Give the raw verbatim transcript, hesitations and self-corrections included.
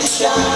Shine.